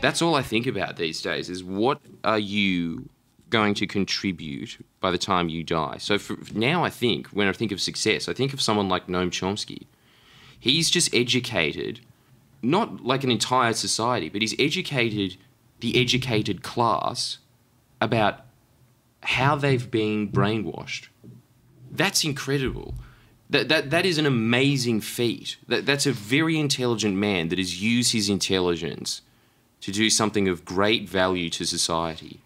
That's all I think about these days, is what are you going to contribute by the time you die? So for now, I think, when I think of success, I think of someone like Noam Chomsky. He's just educated, not like an entire society, but he's educated the educated class about how they've been brainwashed. That's incredible. That is an amazing feat. That's a very intelligent man that has used his intelligence to do something of great value to society.